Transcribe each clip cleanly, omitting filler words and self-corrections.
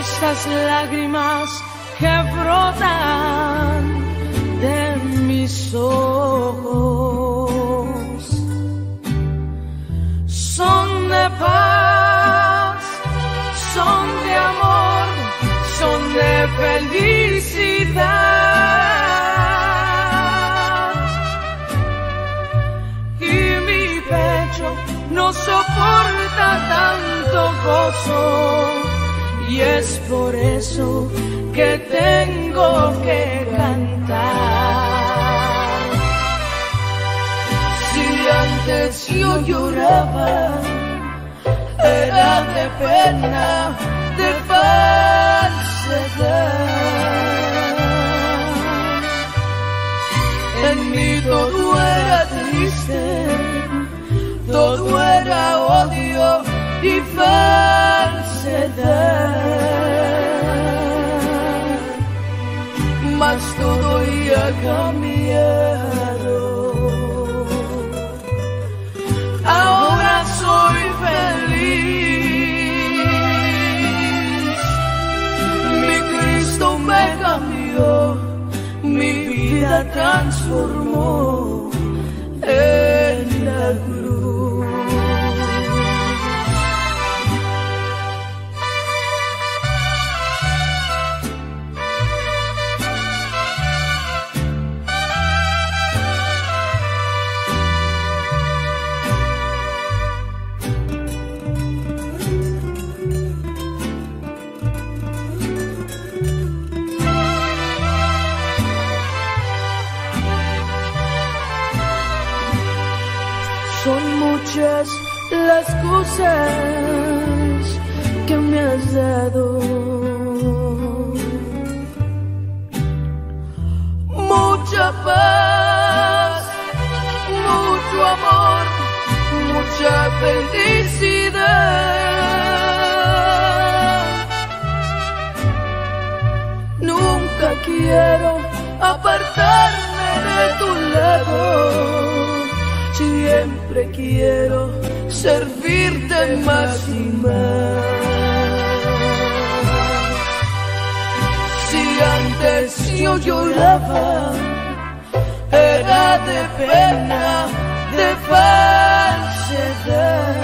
esas lágrimas que brotan de mis ojos son de paz, son de amor, son de felicidad. Y mi pecho no soporta tanto gozo, y es por eso que tengo que cantar. Si antes yo lloraba, era de pena, de falsedad. En mí todo era triste, todo era odio y falsedad, mas todo ya cambiado. Ahora soy feliz. Mi Cristo me cambió, mi vida transformó en la cruz. Las cosas que me has dado, mucha paz, mucho amor, mucha felicidad. Nunca quiero apartarme de tu lado, siempre quiero servirte más y más. Si antes yo lloraba, era de pena, de falsedad.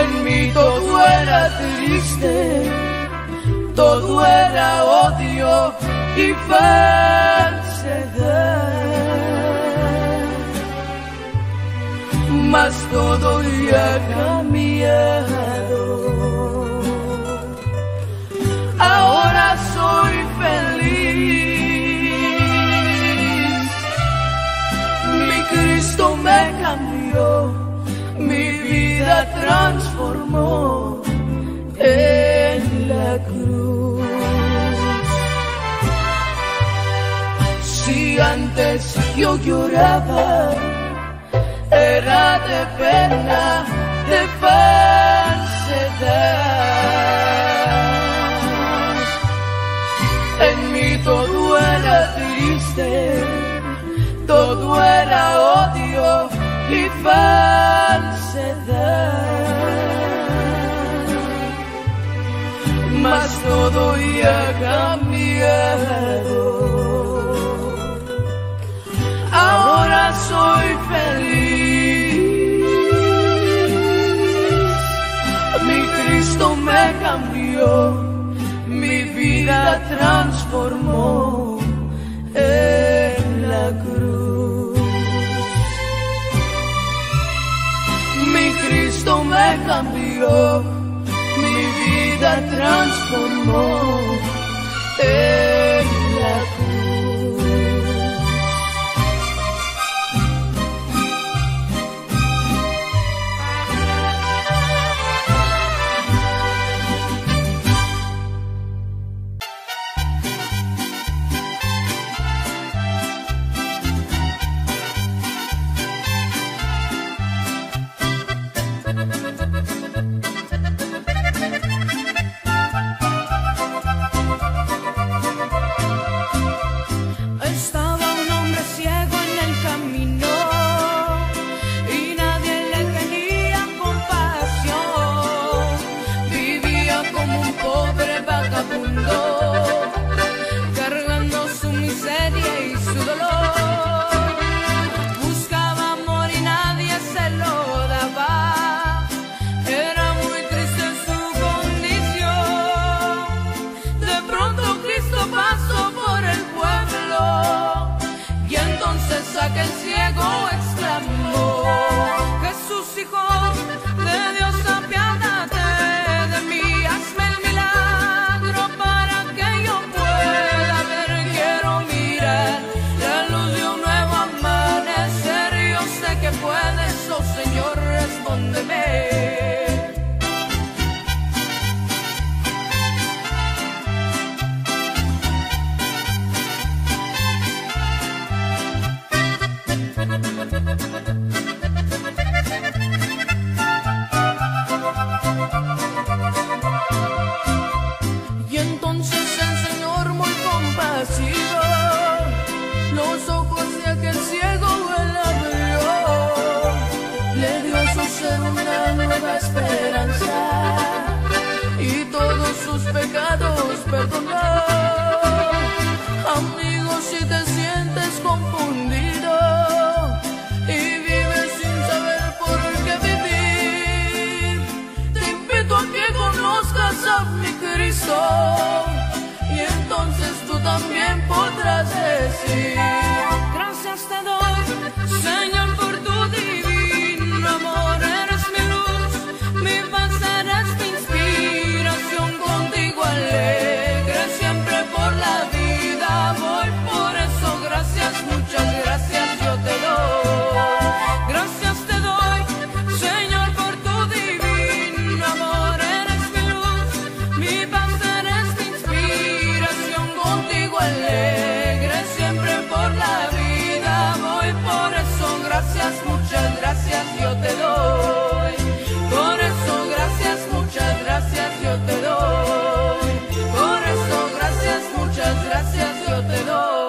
En mí todo era triste, todo era odio y falsedad, mas todo ya ha cambiado. Ahora soy feliz. Mi Cristo me cambió, mi vida transformó en la cruz. Si antes yo lloraba, era de pena, de falsedad. En mí todo era triste, todo era odio y falsedad, mas todo ya ha cambiado. Ahora soy feliz. Mi Cristo me cambió, mi vida transformó en la cruz. Mi Cristo me cambió, mi vida transformó en la cruz. muchas gracias yo te doy. Por eso gracias, muchas gracias yo te doy. Por eso gracias, muchas gracias yo te doy.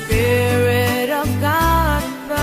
Spirit of God.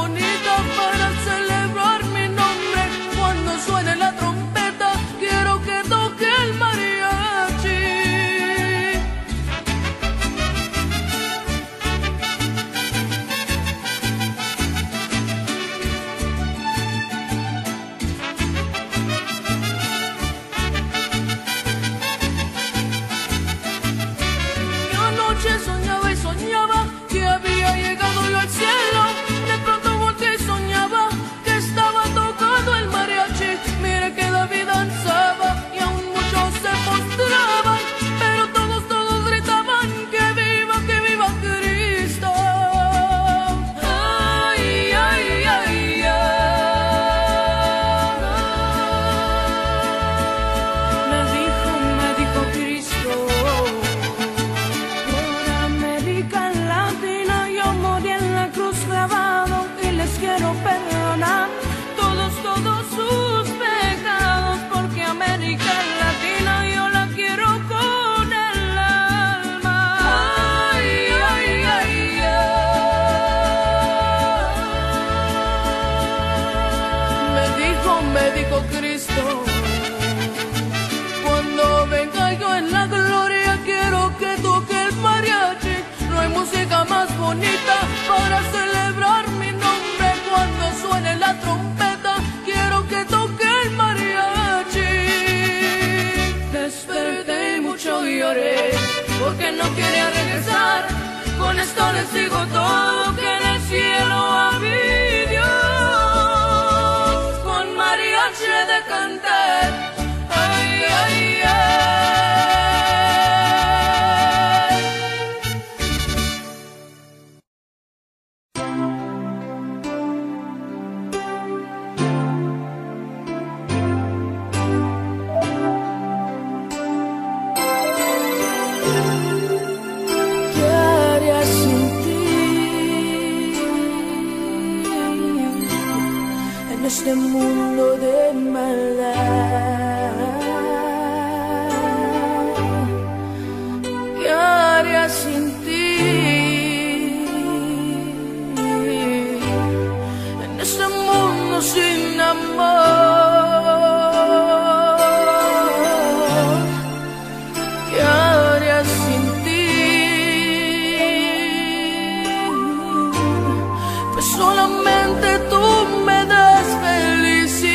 bonita para celebrar mi nombre. Cuando suene la trompeta, quiero que toque el mariachi. Yo anoche soñaba y soñaba que había llegado yo al cielo. De pronto volteé y soñaba que estaba tocando el mariachi. Mire que David danzaba y aún muchos se postraban, pero todos, todos gritaban que viva Cristo. Ay, ay, ay, ay. Me dijo Cristo, por América Latina yo morí en la cruz clavado, y les quiero perdonar todos, todos sus pecados, porque América Latina yo la quiero con el alma. Ay, ay, ay, ay. Me dijo Cristo, cuando venga yo en la gloria quiero que toque el mariachi. No hay música más bonita para celebrar mi nombre. Cuando suene la trompeta, quiero que toque el mariachi. Desperté y mucho lloré porque no quería regresar. Con esto les digo todo, que en el cielo a mi Dios con mariachi de cantar. Ay, ay, ay. Este mundo de maldad, ¿qué haría sin ti? En este mundo sin amor, ¿qué haría sin ti? Pues solamente tú me das felicidad.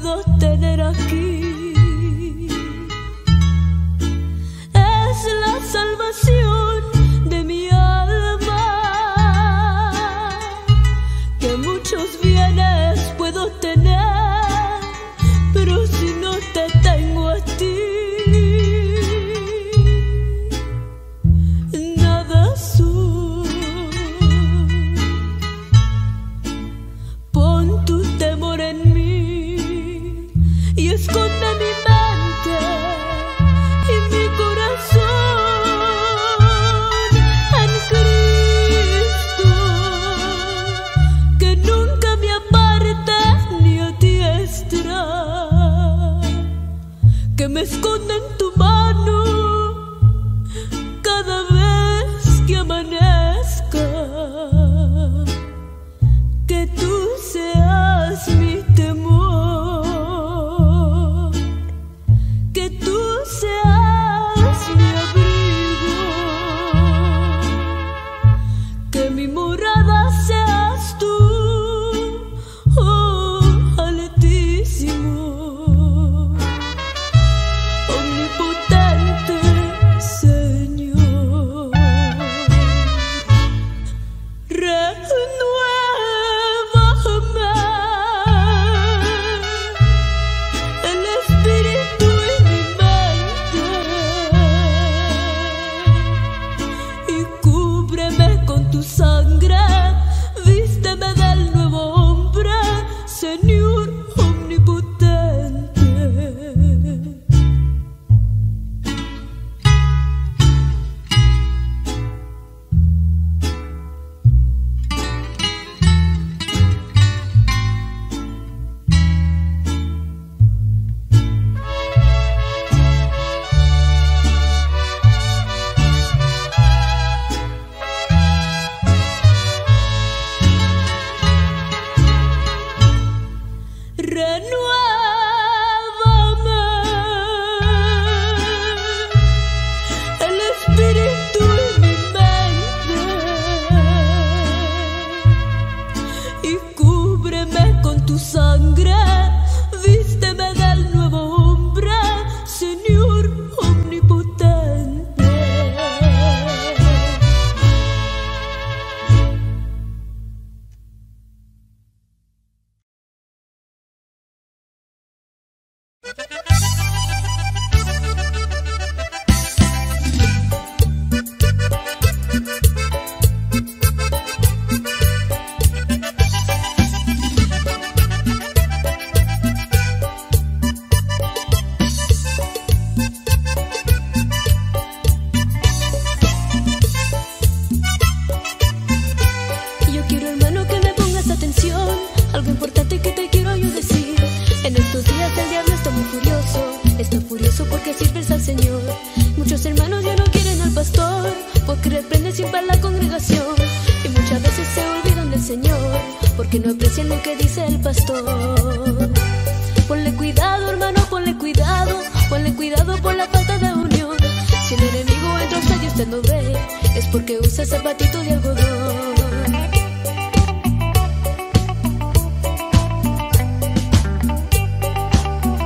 puedo tener aquí. Es la salvación de mi alma, que muchos bienes puedo tener, pero si no te tengo a ti, nada soy. Pon tu temor en mí y esconde mi mente y mi corazón en Cristo, que nunca me aparte ni a diestra, que me esconde en tu mano cada vez que amanezca, que tú seas mi temor, que tú seas mi abrigo, que mi morada seas tú, oh Altísimo, omnipotente Señor. Tu sangre, vísteme del nuevo hombre, Señor omnipotente. Renuévame el espíritu y mi mente, y cúbreme con tu sangre, vísteme del nuevo hombre, Señor omnipotente. Algo importante que te quiero yo decir. En estos días el diablo está furioso porque sirves al Señor. Muchos hermanos ya no quieren al pastor porque reprende siempre a la congregación, y muchas veces se olvidan del Señor porque no aprecian lo que dice el pastor. Ponle cuidado, hermano, ponle cuidado por la falta de unión. Si el enemigo entra usted y usted no ve,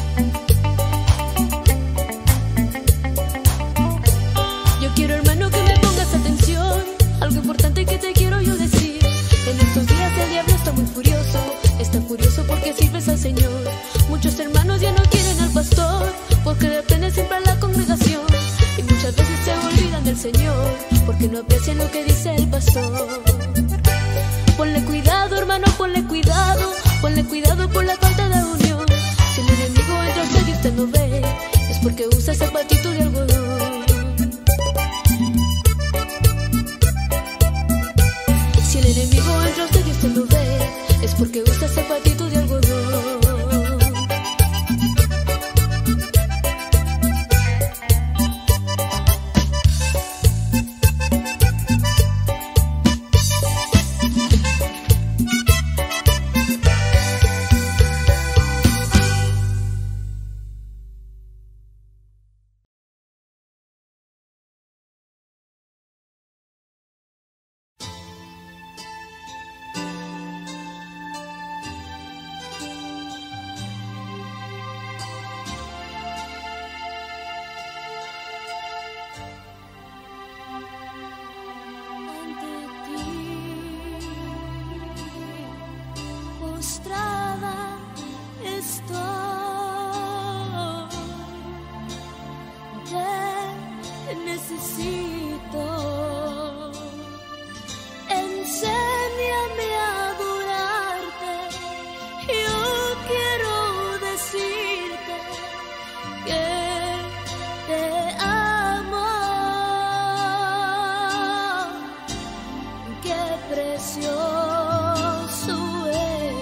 es porque usa zapatitos de algodón. Porque sirves al Señor. Muchos hermanos ya no quieren al pastor porque depende siempre a la congregación, y muchas veces se olvidan del Señor porque no aprecian lo que dice el pastor. Ponle cuidado, hermano, ponle cuidado por la falta de unión. Si el enemigo entra a usted y usted no ve, es porque usa zapatito de algodón. Si el enemigo entra a usted y usted no ve, es porque usa zapatitos de algodón. frustrada estoy. Te necesito. Enséñame a adorarte. Yo quiero decirte que te amo. Qué precioso es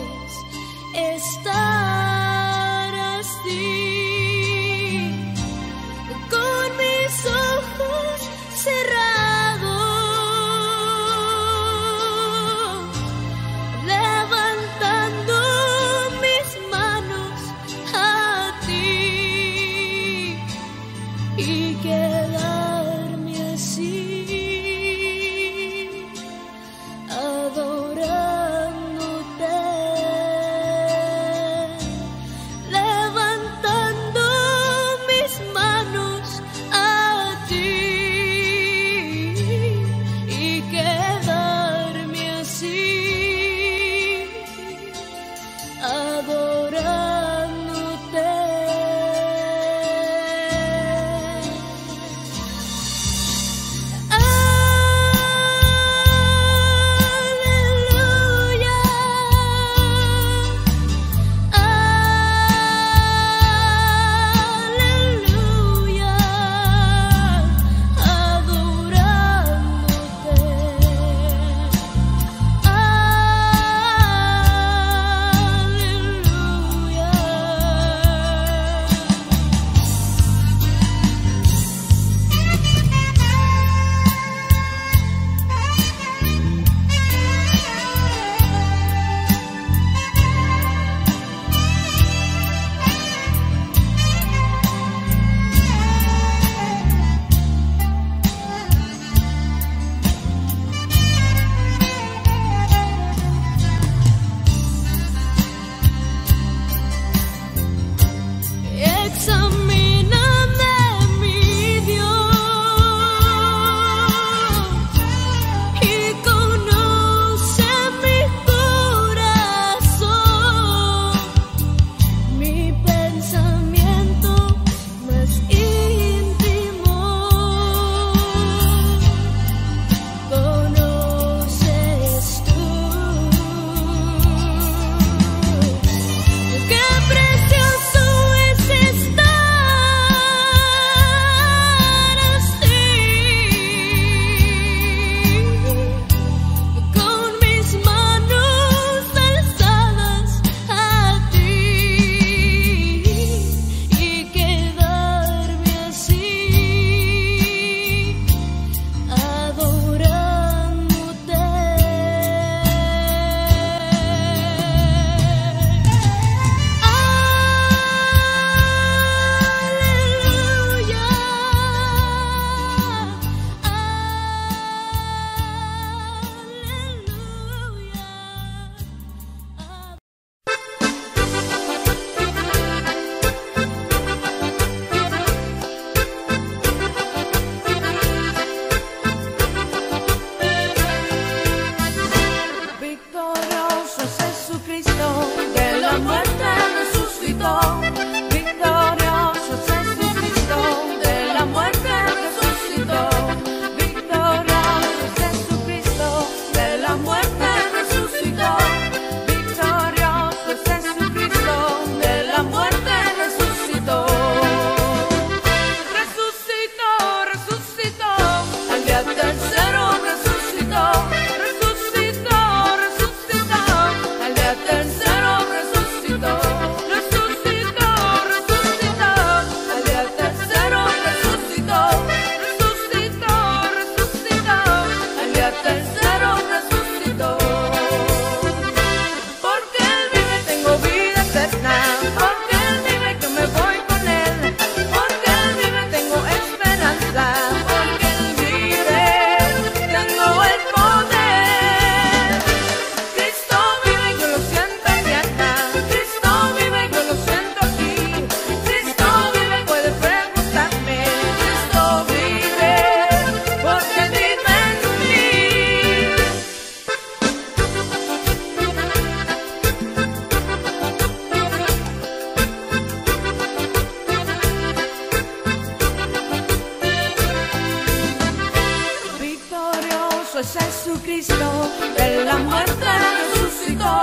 es Jesucristo, de la muerte resucitó.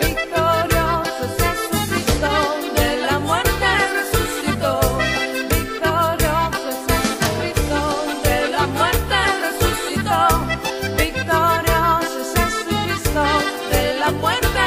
Victorioso es Jesucristo, de la muerte resucitó. Victorioso es Jesucristo, de la muerte resucitó. Victorioso es Jesucristo, de la muerte resucitó.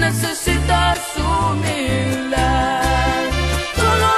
Necesitas humildad, solo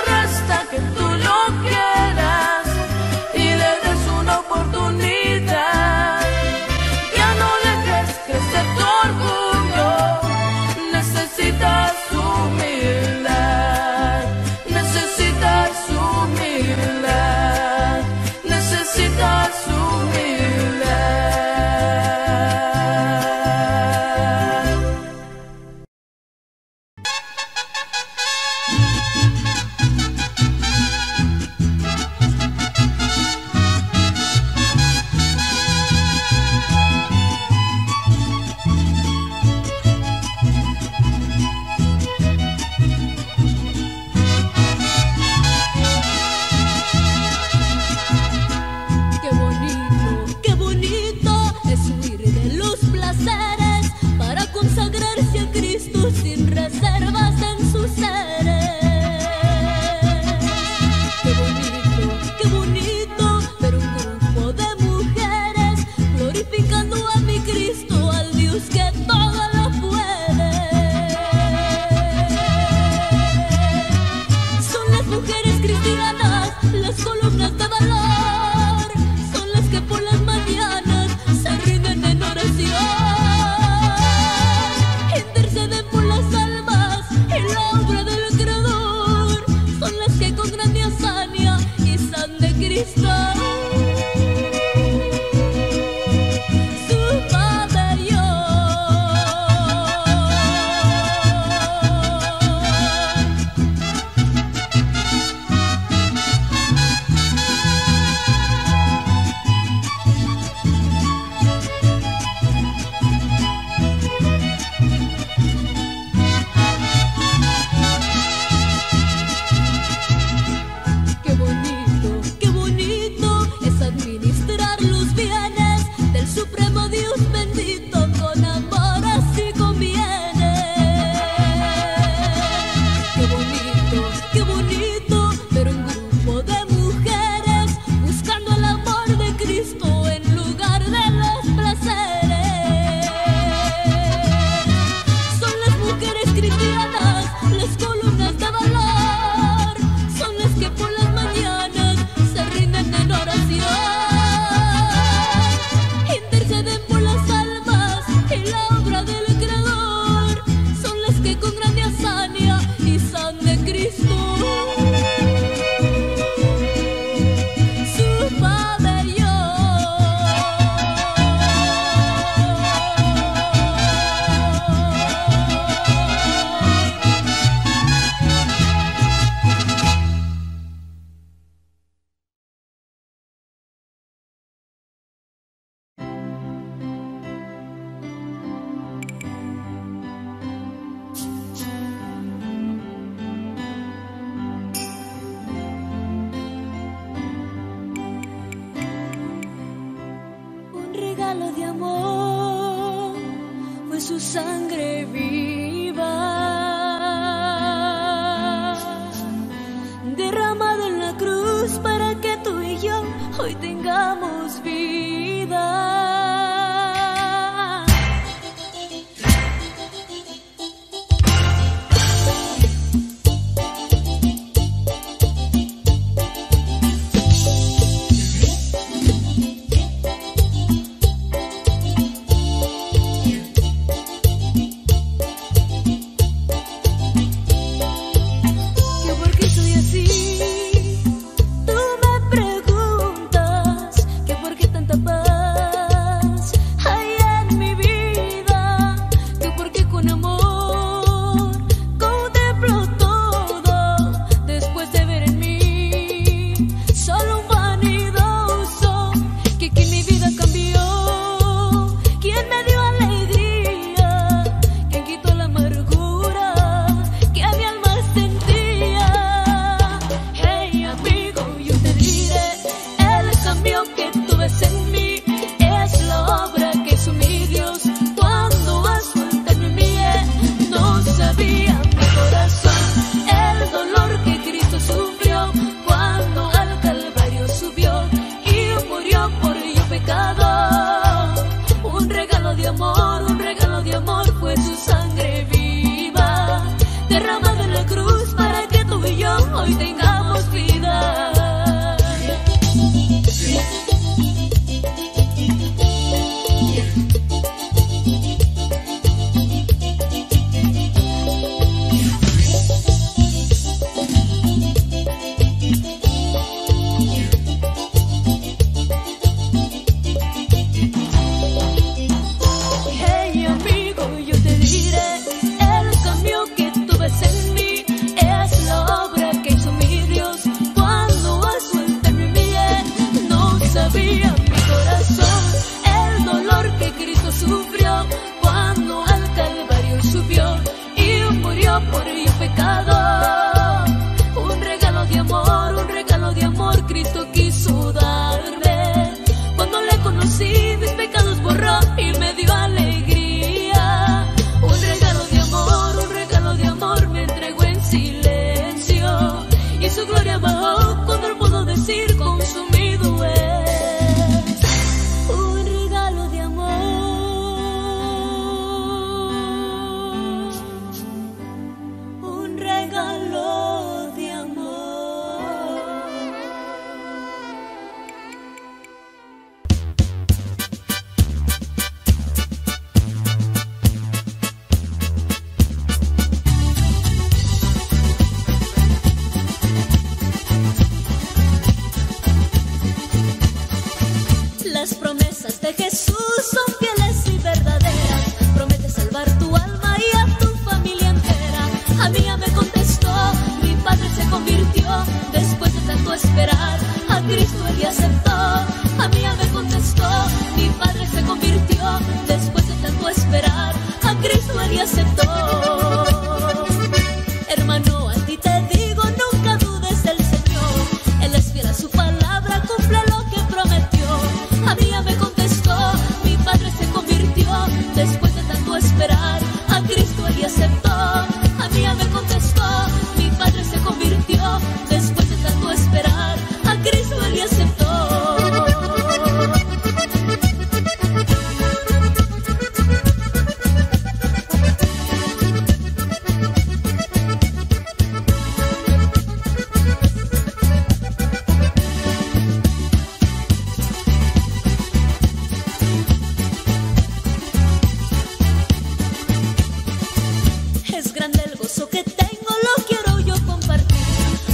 es grande el gozo que tengo, lo quiero yo compartir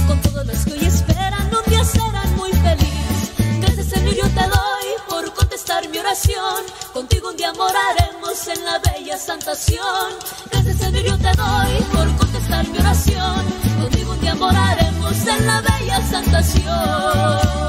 con todos los que hoy esperan, un día serán muy feliz. Gracias, Señor, yo te doy por contestar mi oración, contigo un día moraremos en la bella santación. Gracias, Señor, yo te doy por contestar mi oración, contigo un día moraremos en la bella santación.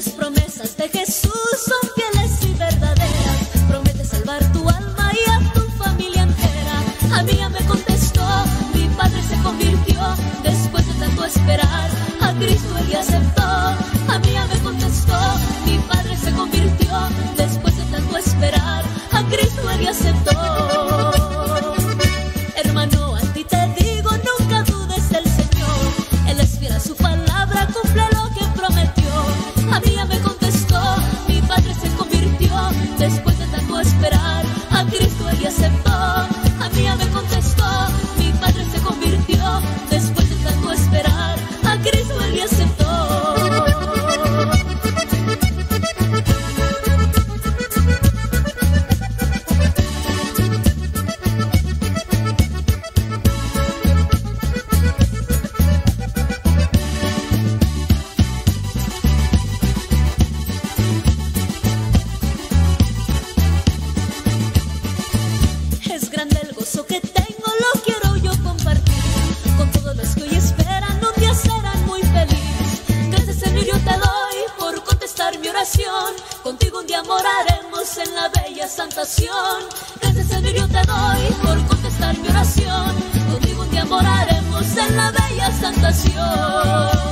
Las promesas de Jesús son fieles y verdaderas, promete salvar tu alma y a tu familia entera. A mí ya me contestó, mi padre se convirtió, después de tanto esperar, a Cristo él ya aceptó. A mí ya me contestó, mi padre se convirtió, después de tanto esperar, a Cristo él ya aceptó. Hermano, a ti te digo, nunca dudes del Señor, él es fiel a su palabra, cumple lo que prometió. A mí ya me contestó, mi padre se convirtió, después de tanto esperar, a Cristo él ya aceptó. A mí ya me contestó, mi padre se convirtió, después de tanto esperar, a Cristo él ya aceptó. Contigo un día moraremos en la bella santación. Gracias, Señor, yo te doy por contestar mi oración, contigo un día moraremos en la bella santación.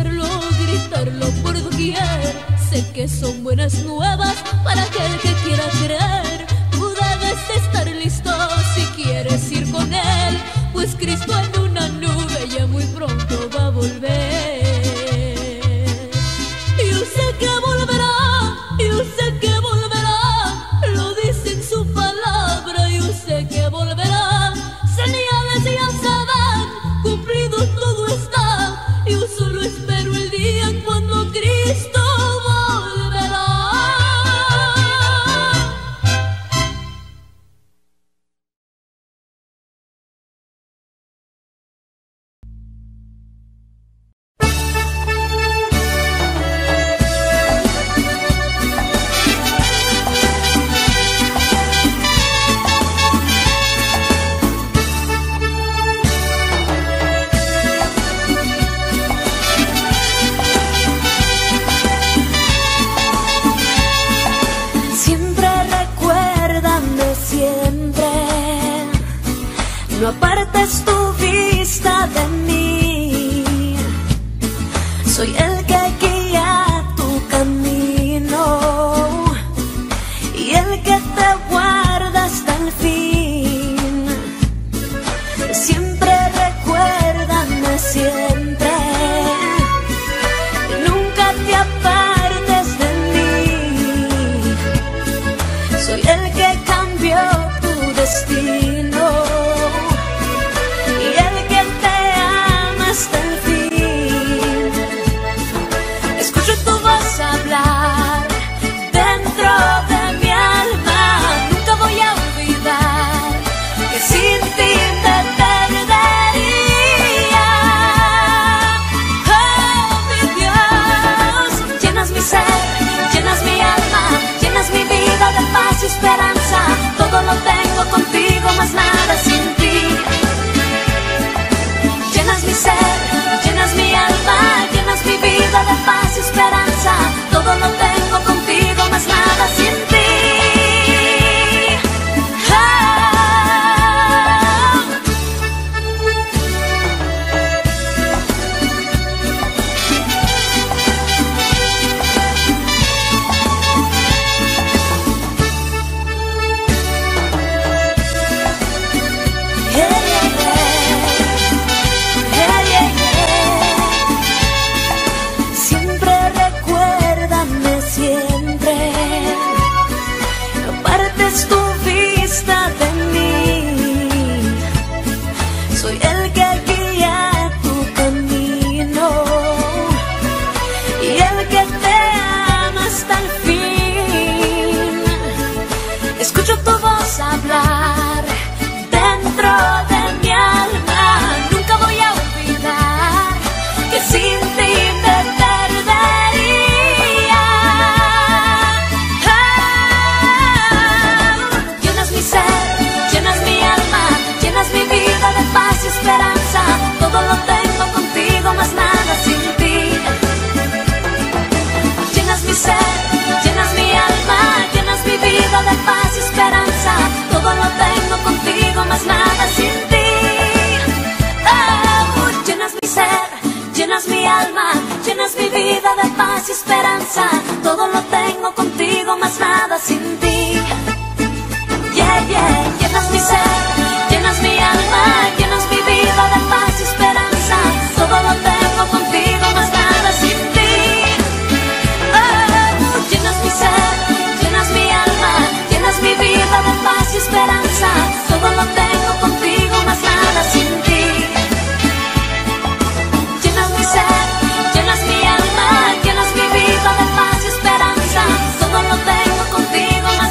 hacerlo, gritarlo por doquier. Sé que son buenas nuevas para aquel que quiera creer. Tú debes estar listo si quieres ir con él, pues Cristo en una nube ya muy pronto va a volver. Yo sé que volverá, yo sé que volverá, lo dice en su palabra, yo sé que volverá. Señales ya se van, cumplido todo está, yo solo espero el día cuando Cristo volverá. Llenas mi alma, llenas mi vida de paz y esperanza, todo lo tengo contigo más.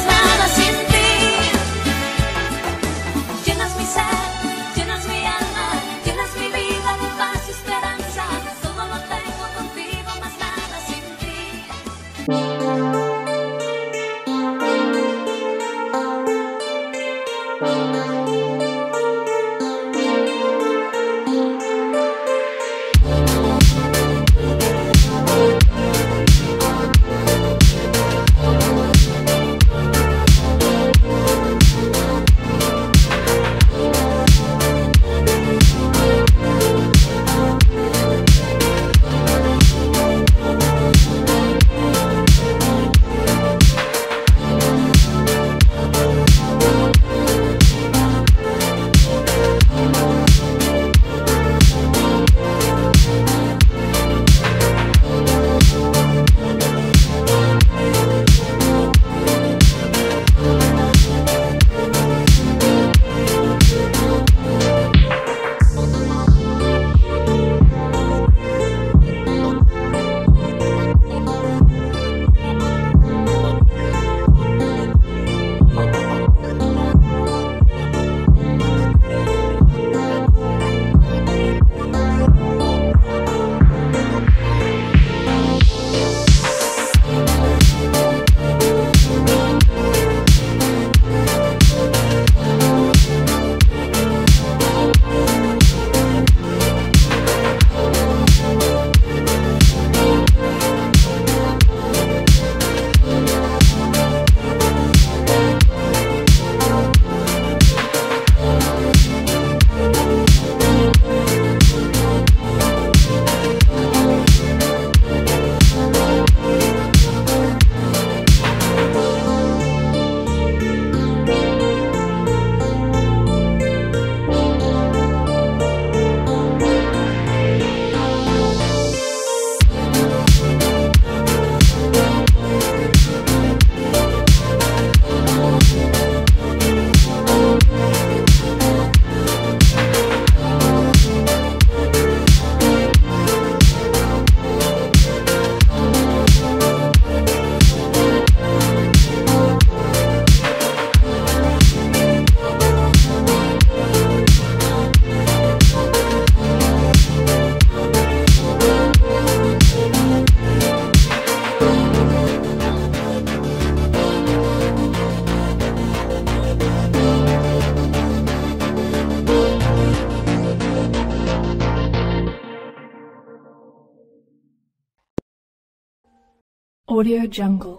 Audio Jungle.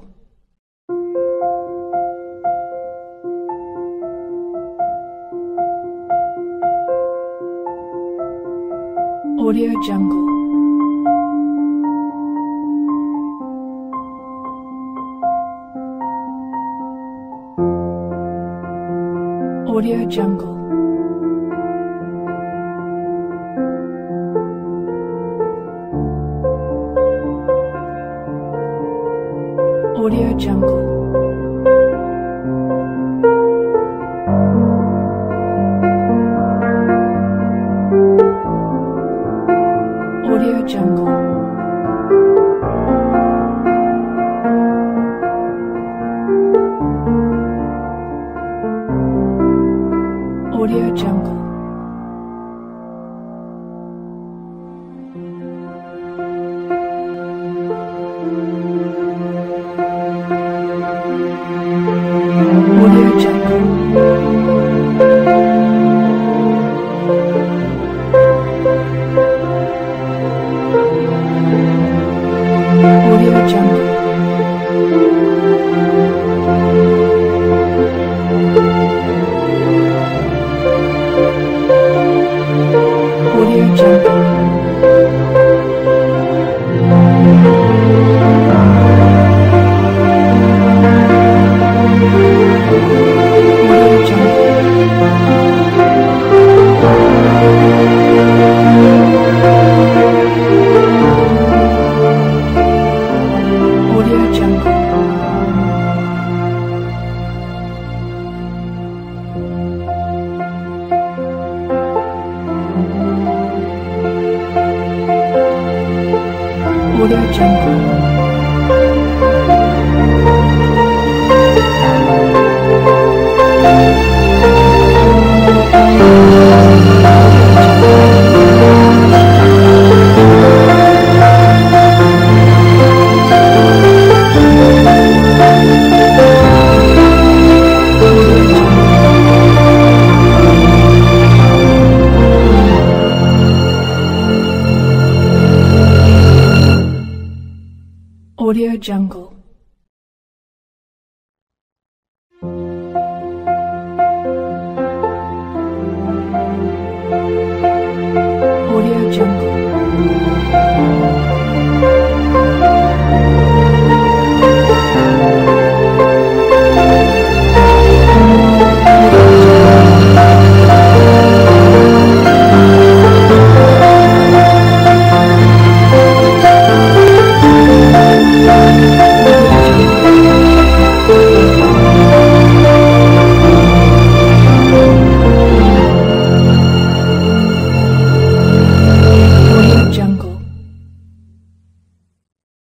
Audio Jungle. Audio Jungle. Audio Jungle. Audio Jungle. Audio Jungle. Audio Jungle. Audio Jungle.